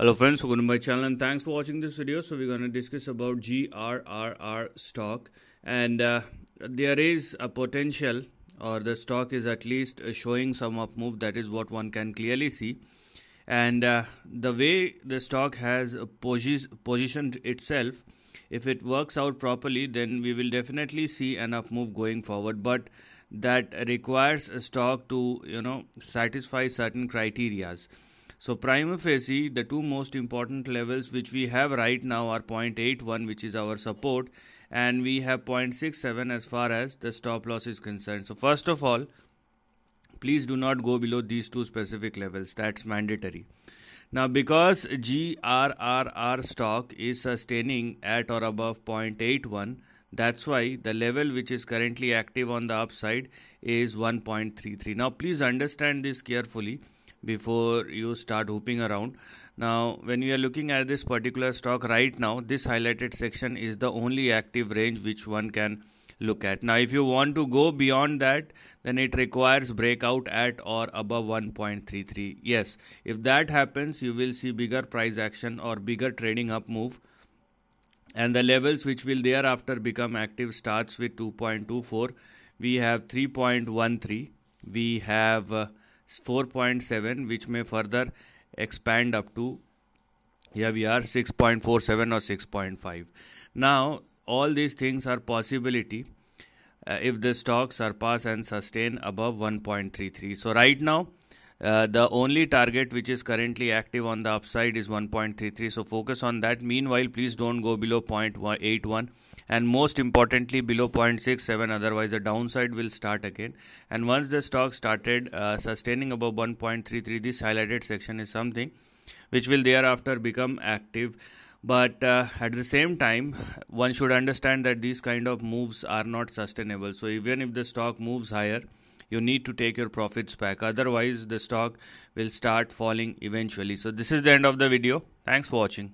Hello friends, welcome to my channel and thanks for watching this video. So we're going to discuss about GRRR stock, and there is a potential, or the stock is at least showing some up move. That is what one can clearly see, and the way the stock has positioned itself, if it works out properly, then we will definitely see an up move going forward, but that requires a stock to satisfy certain criterias. So prima facie, the two most important levels which we have right now are 0.81, which is our support, and we have 0.67 as far as the stop loss is concerned. So first of all, please do not go below these two specific levels. That's mandatory. Now, because GRRR stock is sustaining at or above 0.81, that's why the level which is currently active on the upside is 1.33. Now, please understand this carefully before you start hooping around. Now, when you are looking at this particular stock right now, this highlighted section is the only active range which one can look at. Now, if you want to go beyond that, then it requires breakout at or above 1.33. Yes, if that happens, you will see bigger price action or bigger trading up move, and the levels which will thereafter become active starts with 2.24. We have 3.13. We have 4.7, which may further expand up to, here we are, 6.47 or 6.5. Now, all these things are possibility if the stock surpass and sustain above 1.33. So right now, the only target which is currently active on the upside is 1.33. So focus on that. Meanwhile, please don't go below 0.81, and most importantly below 0.67. Otherwise, the downside will start again. And once the stock started sustaining above 1.33, this highlighted section is something which will thereafter become active. But at the same time, one should understand that these kind of moves are not sustainable. So even if the stock moves higher, you need to take your profits back. Otherwise, the stock will start falling eventually. So this is the end of the video. Thanks for watching.